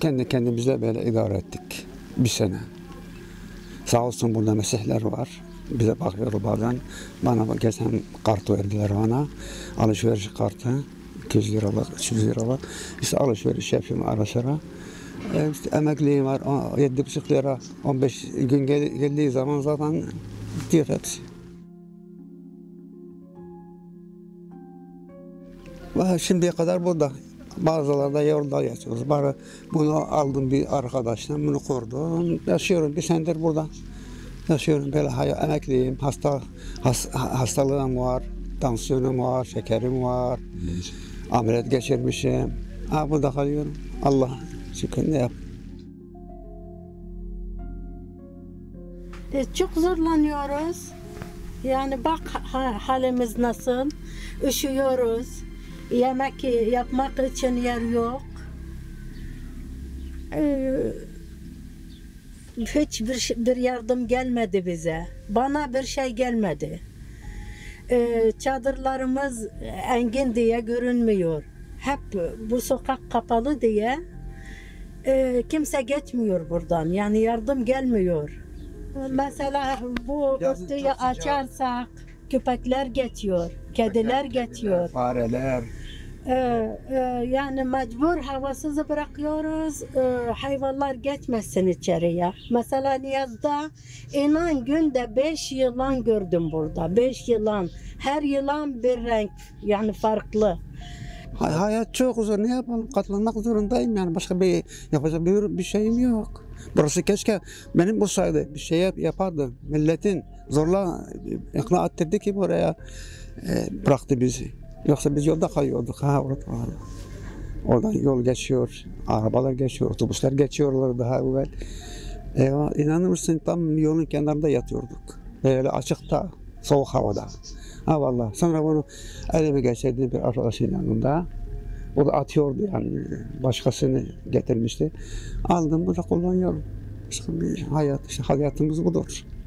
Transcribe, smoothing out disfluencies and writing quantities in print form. Kendi kendimize böyle idare ettik bir sene. Sağ olsun burada mesihler var. Bize bakıyor bazen. Bana geçen kart verdiler bana. Alışveriş kartı. 200 liralık, 300 liralık. İşte alışveriş yapıyorum ara sıra. İşte emekliyim var. 7,5 lira. 15 gün geldiği zaman zaten diyor hepsi. Şimdiye kadar burada. Bazıları da yolda yaşıyoruz. Bari bunu aldım bir arkadaştan, bunu kurdum. Yaşıyorum, bir senedir burada. Yaşıyorum, böyle hayat, emekliyim. Hastalığım var, tansiyonum var, şekerim var. Ameliyat geçirmişim. Burada kalıyorum. Allah şükür ne yap. Çok zorlanıyoruz. Yani bak halimiz nasıl. Üşüyoruz. Yemek yapmak için yer yok. Hiçbir yardım gelmedi bize. Bana bir şey gelmedi. Çadırlarımız engin diye görünmüyor. Hep bu sokak kapalı diye kimse geçmiyor buradan. Yani yardım gelmiyor. Mesela bu kutuyu açarsak köpekler geçiyor, kediler geçiyor. Fareler. Yani mecbur havasız bırakıyoruz, hayvanlar geçmesin içeriye. Mesela Niyaz'da inan günde 5 yılan gördüm burada, 5 yılan. Her yılan bir renk, yani farklı. Hayat çok zor, ne yapalım? Katlanmak zorundayım yani, başka bir yapacak bir şeyim yok. Burası keşke benim bu sayede bir şey yapardı. Milletin zorla ikna ettirdi ki buraya bıraktı bizi. Yoksa biz yolda kalıyorduk. Oradan yol geçiyor, arabalar geçiyor, otobüsler geçiyorlar daha evvel. İnanır mısın tam yolun kenarında yatıyorduk. Böyle açıkta, soğuk havada. Ha vallahi. Sonra bunu elime geçirdi bir arkadaşın yanında. O da atıyordu yani, başkasını getirmişti. Aldım, burada kullanıyorum. Hayatımız budur.